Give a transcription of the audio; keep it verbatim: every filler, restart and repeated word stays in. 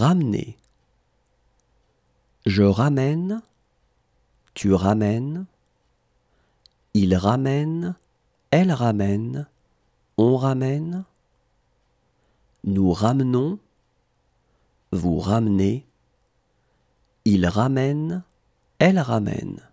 Ramener. Je ramène, tu ramènes, il ramène, elle ramène, on ramène, nous ramenons, vous ramenez, il ramène, elle ramène.